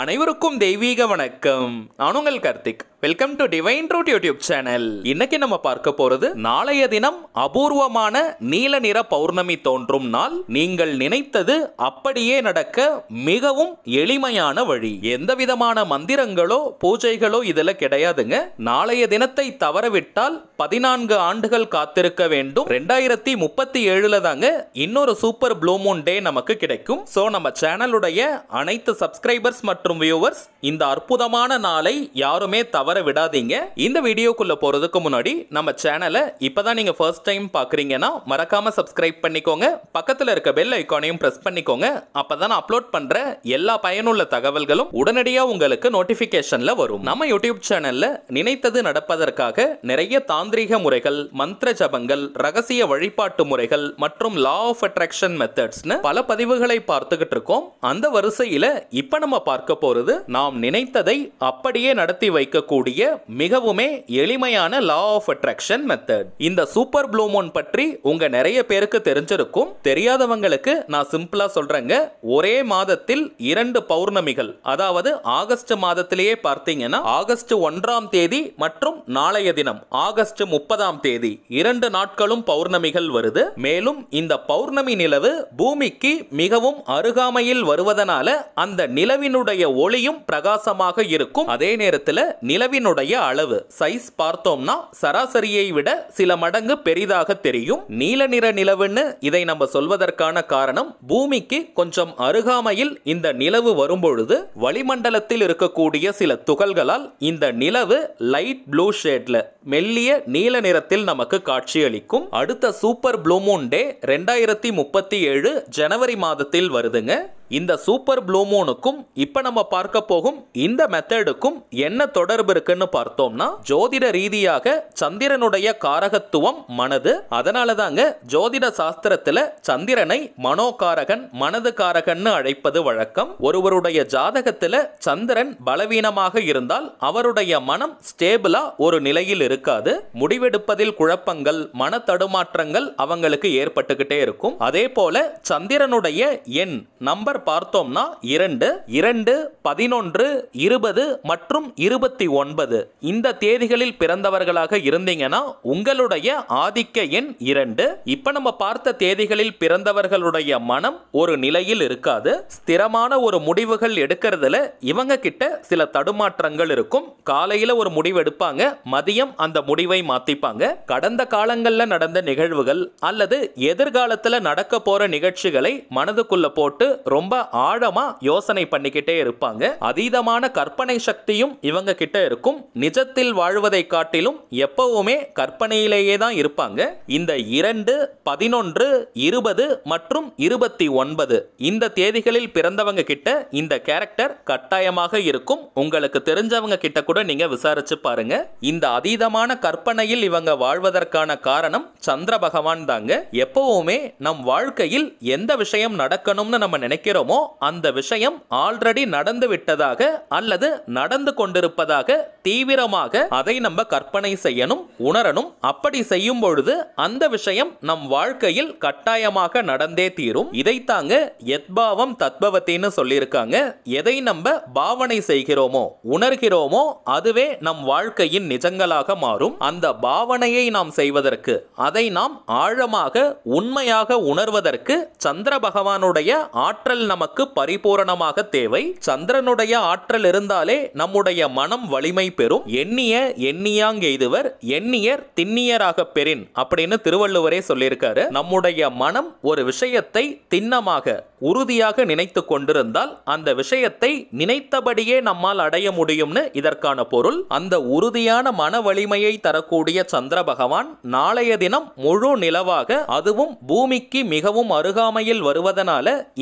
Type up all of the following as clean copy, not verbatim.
அனைவருக்கும் தெய்வீக வணக்கம். நான் உங்கள் Karthik. Welcome to divine root YouTube channel. இன்னைக்கு நம்ம பார்க்க போறது, நாளைய தினம் அபூர்வமான நீல நிற பௌர்ணமி தோன்றும் நாள். நீங்கள் நினைத்தது அப்படியே நடக்க மிகவும் எளிமையான வழி. எந்த விதமான மந்திரங்களோ பூஜைகளோ இதுல கிடையாதுங்க. நாளைய தினத்தை தவறவிட்டால் 14 ஆண்டுகள் காத்திருக்க வேண்டும். 2037 தாங்க இன்னொரு சூப்பர் ப்ளூ மூன் டே நமக்கு கிடைக்கும். சோ நம்ம சேனலுடைய அனைத்து சப்ஸ்கிரைபர்ஸ் மற்றும் வியூவர்ஸ், இந்த அற்புதமான நாளை யாருமே தவற விடாதீங்க. இந்த வீடியோக்குள்ள போறதுக்கு முன்னாடி நம்ம சேனலை இப்பதான் நீங்க ஃபர்ஸ்ட் டைம் பாக்குறீங்கன்னா மறக்காம சப்ஸ்கிரைப் பண்ணிக்கோங்க. பக்கத்துல இருக்க பெல் ஐகானையும் பிரஸ் பண்ணிக்கோங்க. அப்பதான் அப்லோட் பண்ற எல்லா பயனுள்ள தகவல்களும் உடனடியாக உங்களுக்கு நோட்டிபிகேஷன்ல வரும். நம்ம யூடியூப் சேனல்ல நினைத்தது நடப்பதற்காக நிறைய தாந்திரிக முறைகள், மந்திர ஜபங்கள், ரகசிய வழிபாட்டு முறைகள் மற்றும் லா ஆஃப் அட்ராக்ஷன் மெத்தட்ஸ்னு பல பதிவுகளை பார்த்துக்கிட்டு இருக்கோம். அந்த வரிசையில இப்ப நம்ம பார்க்க போறது, நாம் நினைத்ததை அப்படியே நடத்தி வைக்கக்கூடிய மிகவுமே எளிமையான லா ஆஃப் அட்ராக்ஷன் மெத்தட். இந்த சூப்பர் ப்ளூ மூன் பற்றி உங்க நிறைய பேருக்கு தெரிஞ்சிருக்கும். தெரியாதவங்களுக்கு நான் சிம்பிளா சொல்றேங்க. ஒரே மாதத்தில் 2 பௌர்ணமிகள், அதாவது ஆகஸ்ட் மாதத்திலேயே பார்த்தீங்கன்னா ஆகஸ்ட் 1ஆம் தேதி மற்றும் நாளைய தினம் ஆகஸ்ட் 30ஆம் தேதி 2 நாட்களும் பௌர்ணமிகள் வருது. மேலும் இந்த பௌர்ணமி நிலவு பூமிக்கு மிகவும் அருகாமையில் வருவதனால அந்த நிலவினுடைய ஒளியும் பிரகாசமாக இருக்கும். அதே நேரத்தில் நிலவினுடைய அளவு சைஸ் பார்த்தோம்னா சராசரியை விட சில மடங்கு பெரிதாக தெரியும். நீல நிற நிலவுன்னு இதை நம்ம சொல்வதற்கான காரணம், பூமிக்கு கொஞ்சம் அருகாமையில் இந்த நிலவு வரும்பொழுது வளிமண்டலத்தில் இருக்கக்கூடிய சில துகள்களால் இந்த நிலவு லைட் ப்ளூ ஷேட்ல மெல்லிய நீல நிறத்தில் நமக்கு காட்சியளிக்கும். அடுத்த சூப்பர் ப்ளூ மூன் டே 2037 ஜனவரி மாதத்தில் வருதுங்க. இந்த சூப்பர் ப்ளூ மூனுக்கும் இப்போ நம்ம பார்க்க போகும் இந்த மெத்தடுக்கும் என்ன தொடர்பு இருக்குன்னு பார்த்தோம்னா, ஜோதிட ரீதியாக சந்திரனுடைய காரகத்துவம் மனது. அதனால தாங்க ஜோதிட சாஸ்திரத்தில் சந்திரனை மனோகாரகன், மனது காரகன்னு அழைப்பது வழக்கம். ஒருவருடைய ஜாதகத்தில் சந்திரன் பலவீனமாக இருந்தால் அவருடைய மனம் ஸ்டேபிளா ஒரு நிலையில் இருக்காது. முடிவெடுப்பதில் குழப்பங்கள், மன தடுமாற்றங்கள் அவங்களுக்கு ஏற்பட்டுக்கிட்டே இருக்கும். அதே போல சந்திரனுடைய எண் நம்பர் பார்த்தோம்னா 2, 2, 11, 20 மற்றும் 29 இந்த தேதிகளில் பிறந்தவர்களாக இருந்தீங்கன்னா உங்களுடைய ஆதிக்க எண் 2. இப்ப நம்ம பார்த்த தேதிகளில் பிறந்தவர்களுடைய மனம் ஒரு நிலையில் இருக்காது. ஸ்திரமான ஒரு முடிவுகள் எடுக்கிறதுல இவங்க கிட்ட சில தடுமாற்றங்கள் இருக்கும். காலையில ஒரு முடிவு எடுப்பாங்க, மதியம் அந்த முடிவை மாத்திப்பாங்க. கடந்த காலங்கள்ல நடந்த நிகழ்வுகள் அல்லது எதிர்காலத்துல நடக்க போற நிகழ்ச்சிகளை மனதுக்குள்ள போட்டு ரொம்ப ஆழமா யோசனை பண்ணிக்கிட்டே இருப்பாங்க. அதீதமான கற்பனை சக்தியும் இவங்க கிட்ட இருக்கும். நிஜத்தில் வாழ்வதை காட்டிலும் எப்பவுமே கற்பனையிலேயே தான் இருப்பாங்க. இந்த 2, 11, 20 மற்றும் 29 இந்த தேதிகளில் பிறந்தவங்க கிட்ட இந்த கேரக்டர் கட்டாயமாக இருக்கும். உங்களுக்கு தெரிஞ்சவங்க கிட்ட கூட நீங்க விசாரிச்சு பாருங்க. இந்த அதீதமான கற்பனையில் இவங்க வாழ்வதற்கான காரணம் சந்திர பகவான் தாங்க. எப்பவுமே நம் வாழ்க்கையில் எந்த விஷயம் நடக்கணும்னு நம்ம நினைக்கிறோமோ அந்த விஷயம் ஆல்ரெடி நடந்து விட்டதாக அல்லது நடந்து கொண்டிருப்பதாக தீவிரமாக அதை நம்ம கற்பனை செய்யணும், உணரணும். அப்படி செய்யும் பொழுது அந்த விஷயம் நம் வாழ்க்கையில் கட்டாயமாக நடந்தே தீரும். இதை தாங்க எத்பாவம் தத்பவத்தின்னு சொல்லியிருக்காங்க. எதை நம்ம பாவனை செய்கிறோமோ, உணர்கிறோமோ அதுவே நம் வாழ்க்கையின் நிஜங்களாக மாறும். அந்த பாவனையை நாம் செய்வதற்கு, அதை நாம் ஆழமாக உண்மையாக உணர்வதற்கு சந்திர பகவானுடைய ஆற்றல் நமக்கு பரிபூரணமாக தேவை. சந்திரனுடைய ஆற்றல் இருந்தாலே நம்முடைய மனம் வலிமை பெறும். எண்ணிய எண்ணியாங்க இதுவர், எண்ணியர் திண்ணியராக பெறின் அப்படின்னு திருவள்ளுவரே சொல்லியிருக்காரு. நம்முடைய மனம் ஒரு விஷயத்தை திண்ணமாக உறுதியாக நினைத்து கொண்டிருந்தால் அந்த விஷயத்தை நினைத்தபடியே நம்மால் அடைய முடியும்னு இதற்கான பொருள். அந்த உறுதியான மன வலிமையை தரக்கூடிய சந்திர பகவான் நாளைய தினம் முழு நிலவாக, அதுவும் பூமிக்கு மிகவும் அருகாமையில் வருவதனால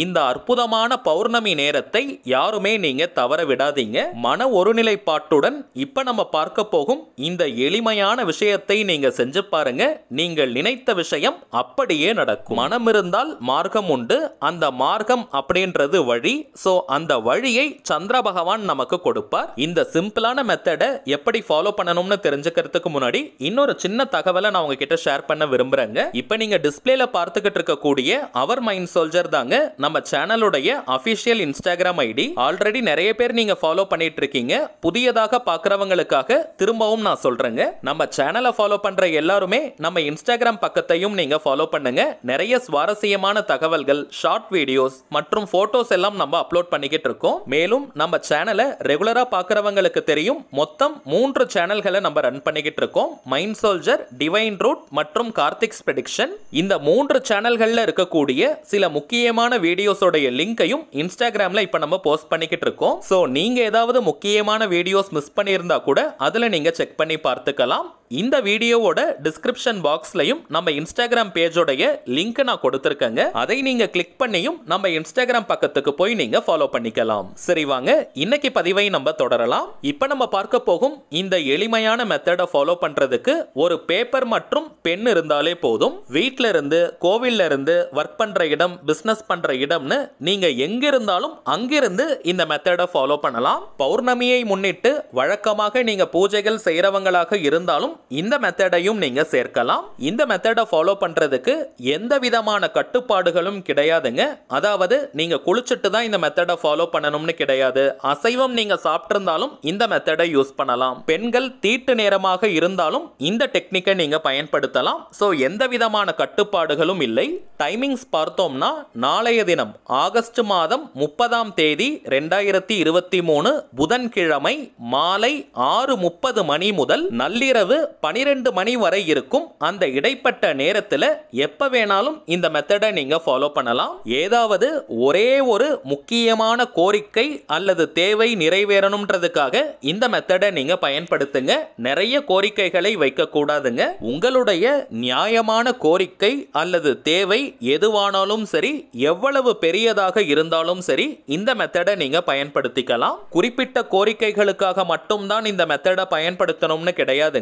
இந்த அற்புதமான பௌர்ணமி நேரத்தை யாருமே நீங்க தவற விடாதீங்க. மன ஒருநிலைப்பாட்டுடன் இப்போ நம்ம பார்க்க போகும் இந்த எளிமையான விஷயத்தை நீங்க செஞ்சு பாருங்க. நீங்கள் நினைத்த விஷயம் அப்படியே நடக்கும். மனம் இருந்தால் மார்க்கம் உண்டு. அந்த மார்க்கம் அப்படின்றது வழி. சோ அந்த வழியை சந்திர பகவான் நமக்கு கொடுப்பார். இந்த சிம்பிளான மெத்தடை எப்படி ஃபாலோ பண்ணணும்னு தெரிஞ்சுக்கிறதுக்கு முன்னாடி இன்னொரு சின்ன தகவலை நான் உங்ககிட்ட ஷேர் பண்ண விரும்புறேங்க. இப்போ நீங்க டிஸ்பிளேல பார்த்துக்கிட்டு இருக்கக்கூடிய அவர் மைண்ட் சோல்ஜர் தாங்க நம்ம சேனலுடைய அபிஷியல் இன்ஸ்டாகிராம் ஐடி. ஆல்ரெடி நிறைய பேர் நீங்க ஃபாலோ பண்ணிட்டு இருக்கீங்க. புதியதாக பார்க்குறவங்களுக்காக திரும்பவும் நான் சொல்றேங்க, நம்ம சேனலை ஃபாலோ பண்ற எல்லாருமே நம்ம இன்ஸ்டாகிராம் பக்கத்தையும் நீங்க ஃபாலோ பண்ணுங்க. நிறைய சுவாரஸ்யமான தகவல்கள், ஷார்ட் வீடியோஸ் மற்றும் போட்டோஸ் எல்லாம் நம்ம அப்லோட் பண்ணிக்கிட்டு இருக்கோம். மேலும் நம்ம சேனலை ரெகுலரா பார்க்குறவங்களுக்கு தெரியும், மொத்தம் 3 சேனல்களை நம்ம ரன் பண்ணிக்கிட்டு இருக்கோம். மைண்ட் சோல்ஜர், டிவைன் ரூட் மற்றும் கார்த்திக்ஸ் ப்ரெடிக்ஷன். இந்த 3 சேனல்கள்ல இருக்கக்கூடிய சில முக்கியமான வீடியோஸோடைய லிங்கையும் இன்ஸ்டாகிராம்ல இப்ப நம்ம போஸ்ட் பண்ணிக்கிட்டு இருக்கோம். சோ நீங்க ஏதாவது முக்கியமான வீடியோஸ் மிஸ் பண்ணியிருந்தா கூட அதுல நீங்க செக் பண்ணி பார்த்துக்கலாம். இந்த வீடியோவோட டிஸ்கிரிப்ஷன் பாக்ஸ்லயும் நம்ம இன்ஸ்டாகிராம் பேஜோடைய லிங்க் நான் கொடுத்துருக்கேங்க. அதை நீங்க கிளிக் பண்ணியும் நம்ம இன்ஸ்டாகிராம் பக்கத்துக்கு போய் நீங்க ஃபாலோ பண்ணிக்கலாம். சரி வாங்க, இன்னைக்கு பதிவை நம்ம தொடரலாம். இப்போ நம்ம பார்க்க போகும் இந்த எளிமையான மெத்தடை ஃபாலோ பண்றதுக்கு ஒரு பேப்பர் மற்றும் பென் இருந்தாலே போதும். வீட்ல இருந்து, கோவில்ல இருந்து, வர்க் பண்ற இடம், பிசினஸ் பண்ற இடம்னு நீங்க எங்க இருந்தாலும் அங்கிருந்து இந்த மெத்தடை ஃபாலோ பண்ணலாம். பௌர்ணமியை முன்னிட்டு வழக்கமாக நீங்க பூஜைகள் செய்யறவங்களாக இருந்தாலும் இந்த மெத்தடையும் நீங்க சேர்க்கலாம். இந்த மெத்தடை ஃபாலோ பண்றதுக்கு எந்த விதமான கட்டுப்பாடுகளும் கிடையாதுங்க. அதாவது நீங்க குளிச்சிட்டு தான் இந்த மெத்தடை ஃபாலோ பண்ணணும்னு கிடையாது. அசைவம் நீங்க சாப்பிட்டிருந்தாலும் இந்த மெத்தடை யூஸ் பண்ணலாம். பெண்கள் தீட்டு நேரமாக இருந்தாலும் இந்த டெக்னிக்கை நீங்க பயன்படுத்தலாம். சோ எந்த விதமான கட்டுப்பாடுகளும் இல்லை. டைமிங்ஸ் பார்த்தோம்னா நாளைய தினம் ஆகஸ்ட் மாதம் 30ஆம் தேதி 2023 புதன்கிழமை மாலை 6:30 மணி முதல் நள்ளிரவு 12 மணி வரை இருக்கும். அந்த இடைப்பட்ட நேரத்துல எப்ப வேணாலும் இந்த மெத்தடை நீங்க ஃபாலோ பண்ணலாம். ஏதாவது ஒரே ஒரு முக்கியமான கோரிக்கை அல்லது தேவை நிறைவேறணும்ன்றதுக்காக இந்த மெத்தடை நீங்க பயன்படுத்துங்க. நிறைய கோரிக்கைகளை வைக்க கூடாதுங்க. உங்களுடைய நியாயமான கோரிக்கை அல்லது தேவை எதுவானாலும் சரி, எவ்வளவு பெரியதாக இருந்தாலும் சரி, இந்த மெத்தடை நீங்க பயன்படுத்திக்கலாம். குறிப்பிட்ட கோரிக்கைகளுக்காக மட்டும்தான் இந்த மெத்தடை பயன்படுத்தணும்னு கிடையாதுங்க.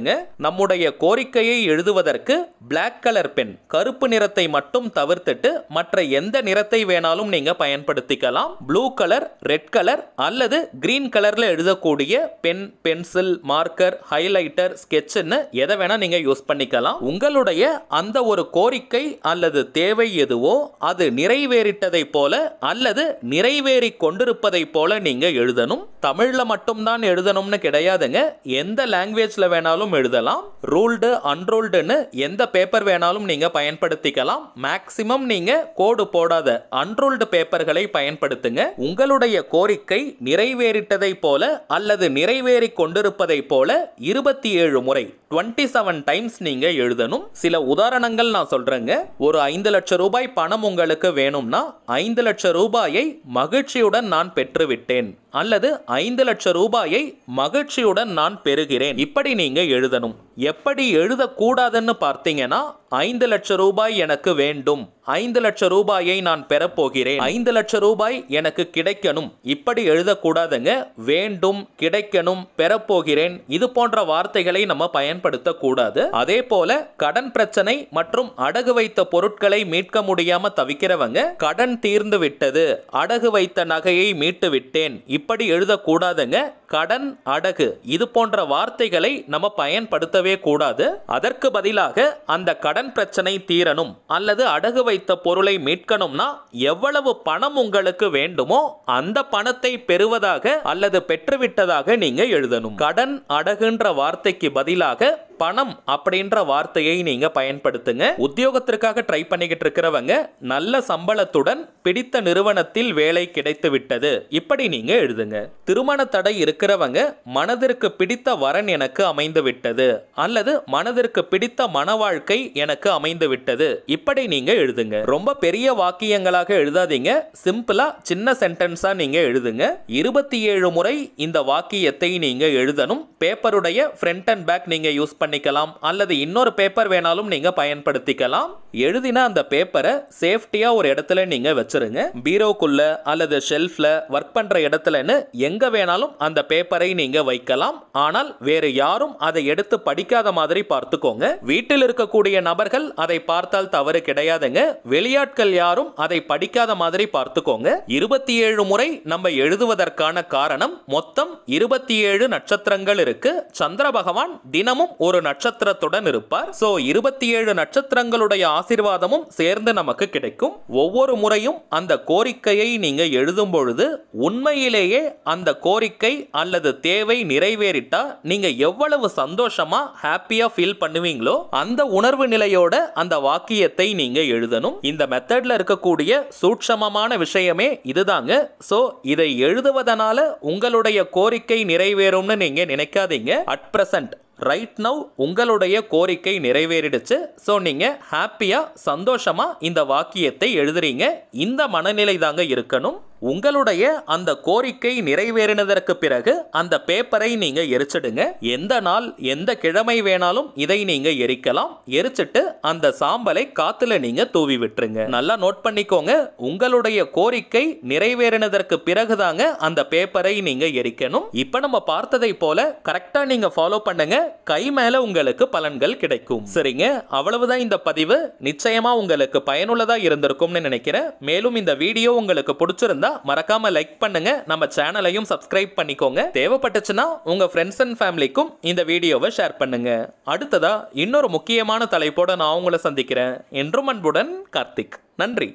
நம்முடைய கோரிக்கையை எழுதுவதற்கு பிளாக் கலர் பென், கருப்பு நிறத்தை மட்டும் தவிர்த்துட்டு மற்ற எந்த நிறத்தை வேணாலும் நீங்க பயன்படுத்திக்கலாம். ப்ளூ கலர், ரெட் கலர் அல்லது கிரீன் கலர்ல எழுதக்கூடிய பென், பென்சில், மார்க்கர், ஹைலைட்டர், ஸ்கெட்ச்னு எதை வேணா நீங்க யூஸ் பண்ணிக்கலாம். உங்களுடைய அந்த ஒரு கோரிக்கை அல்லது தேவை எதுவோ அது நிறைவேறிட்டதை போல அல்லது நிறைவேறி கொண்டிருப்பதை போல நீங்க எழுதணும். தமிழ்ல மட்டும்தான் எழுதணும்னு கிடையாதுங்க. எந்த லாங்குவேஜ்ல வேணாலும் எழுதலாம். ரூல்டு, அன்ரூல்டுன்னு எந்த பேப்பர் வேணாலும் நீங்க பயன்படுத்திக்கலாம். மேக்ஸிமம் நீங்க கோடு போடாத அன்ரூல்டு பேப்பர்களை பயன்படுத்துங்க. உங்களுடைய கோரிக்கை நிறைவேறிட்டதை போல அல்லது நிறைவேறி கொண்டிருப்பதை போல 27 முறை 27 times நீங்க எழுதணும். சில உதாரணங்கள் நான் சொல்றேங்க. ஒரு 5 லட்சம் ரூபாய் பணம் உங்களுக்கு வேணும்னா 5 லட்சம் ரூபாயை மகிழ்ச்சியுடன் நான் பெற்றுவிட்டேன் அல்லது 5 லட்சம் ரூபாயை மகிழ்ச்சியுடன் நான் பெறுகிறேன், இப்படி நீங்க எழுதணும். எப்படி எழுதக்கூடாதுன்னு பார்த்தீங்கன்னா 5 லட்சம் ரூபாய் எனக்கு வேண்டும், 5 லட்சம் ரூபாயை நான் பெறப்போகிறேன், 5 லட்சம் ரூபாய் எனக்கு கிடைக்கணும், இப்படி எழுதக்கூடாதுங்க. வேண்டும், கிடைக்கணும், பெறப்போகிறேன் இது போன்ற வார்த்தைகளை நம்ம பயன்படுத்த கூடாது. அதே போல கடன் பிரச்சனை மற்றும் அடகு வைத்த பொருட்களை மீட்க முடியாம தவிக்கிறவங்க கடன் தீர்ந்து விட்டது, அடகு வைத்த நகையை மீட்டு விட்டேன், இப்படி எழுதக்கூடாதுங்க. கடன், அடகு இது போன்ற வார்த்தைகளை நம்ம பயன்படுத்தவே கூடாது. அதற்கு பதிலாக அந்த கடன் பிரச்சனை தீரணும் அல்லது அடகு வைத்த பொருளை மீட்கணும்னா எவ்வளவு பணம் உங்களுக்கு வேண்டுமோ அந்த பணத்தை பெறுவதாக அல்லது பெற்றுவிட்டதாக நீங்க எழுதணும். கடன், அடகுன்ற வார்த்தைக்கு பதிலாக பணம் அப்படின்ற வார்த்தையை நீங்க பயன்படுத்துங்க. உத்தியோகத்திற்காக ட்ரை பண்ணிக்கிட்டு இருக்கிறவங்க நல்ல சம்பளத்துடன் பிடித்த நிறுவனத்தில் வேலை கிடைத்து விட்டது, இப்படி நீங்க எழுதுங்க. திருமண தடை இருக்கிறவங்க மனதிற்கு பிடித்த வரன் எனக்கு அமைந்து விட்டது அல்லது மனதிற்கு பிடித்த மன வாழ்க்கை எனக்கு அமைந்து விட்டது, இப்படி நீங்க எழுதுங்க. ரொம்ப பெரிய வாக்கியங்களாக எழுதாதீங்க. சிம்பிளா சின்ன சென்டென்ஸா நீங்க எழுதுங்க. 27 முறை இந்த வாக்கியத்தை நீங்க எழுதணும். பேப்பருடைய ஃப்ரண்ட் அண்ட் பேக் நீங்க யூஸ் பண்ணி பண்ணிக்கலாம் அல்லது இன்னொரு பேப்பர் வேணாலும் நீங்க பயன்படுத்திக்கலாம். எழுதின அந்த பேப்பரை சேஃப்டியா ஒரு இடத்துல நீங்க வச்சிருங்க. பீரோக்குள்ள அல்லது ஷெல்ஃப்ல வர்க் பண்ற இடத்துலன்னு எங்க வேணாலும் அந்த பேப்பரை நீங்க வைக்கலாம். ஆனால் வேற யாரும் அதை எடுத்து படிக்காத மாதிரி பார்த்துக்கோங்க. வீட்டில் இருக்கக்கூடிய நபர்கள் அதை பார்த்தால் தவறு கிடையாதுங்க. வெளியாட்கள் யாரும் அதை படிக்காத மாதிரி பார்த்துக்கோங்க. 27 முறை நம்ம எழுதுவதற்கான காரணம் மொத்தம் 27 நட்சத்திரங்கள் இருக்கு. சந்திர பகவான் தினமும் ஒரு நட்சத்திரத்துடன் இருப்பார். சோ 27 நட்சத்திரங்களுடைய ஆசீர்வாதமும் சேர்ந்து நமக்கு கிடைக்கும். ஒவ்வொரு முறையும் அந்த கோரிக்கையை நீங்க எழுதும் பொழுது உண்மையிலேயே அந்த கோரிக்கை அல்லது தேவை நிறைவேறிட்டா நீங்க எவ்வளவு சந்தோஷமா ஹாப்பியா ஃபீல் பண்ணுவீங்களோ அந்த உணர்வு நிலையோட அந்த வாக்கியத்தை நீங்க எழுதணும். இந்த மெத்தட்ல இருக்கக்கூடிய சூட்சமமான விஷயமே இதுதாங்க. சோ இதை எழுதுவதனால உங்களுடைய கோரிக்கை நிறைவேறும்னு நீங்க நினைக்காதீங்க. அட் பிரசன்ட் ரைட் நவ் உங்களுடைய கோரிக்கை நிறைவேறிடுச்சு. ஸோ நீங்கள் ஹாப்பியாக சந்தோஷமாக இந்த வாக்கியத்தை எழுதுறீங்க. இந்த மனநிலை தாங்க இருக்கணும். உங்களுடைய அந்த கோரிக்கை நிறைவேறினதற்கு பிறகு அந்த பேப்பரை நீங்க எரிச்சிடுங்க. எந்த நாள் எந்த கிழமை வேணாலும் இதை நீங்க எரிக்கலாம். எரிச்சிட்டு அந்த சாம்பலை காத்துல நீங்க தூவி விட்டுருங்க. நல்லா நோட் பண்ணிக்கோங்க. உங்களுடைய கோரிக்கை நிறைவேறினதற்கு பிறகுதாங்க அந்த பேப்பரை நீங்க எரிக்கணும். இப்ப நம்ம பார்த்ததை போல கரெக்டா நீங்க ஃபாலோ பண்ணுங்க. கை மேல உங்களுக்கு பலன்கள் கிடைக்கும். சரிங்க, அவ்வளவுதான் இந்த பதிவு. நிச்சயமா உங்களுக்கு பயனுள்ளதா இருந்திருக்கும்னு நினைக்கிறேன். மேலும் இந்த வீடியோ உங்களுக்கு பிடிச்சிருந்தா மறக்காம லைக் பண்ணுங்க. நம்ம சேனலையும் சப்ஸ்கிரைப் பண்ணிக்கோங்க. தேவைப்பட்டுச்சுன்னா உங்க ஃப்ரெண்ட்ஸ் அண்ட் ஃபேமிலிக்கும் இந்த வீடியோவை ஷேர் பண்ணுங்க. அடுத்ததா இன்னொரு முக்கியமான தலைப்போட நான் உங்களை சந்திக்கிறேன். என்றும் அன்புடன் கார்த்திக். நன்றி.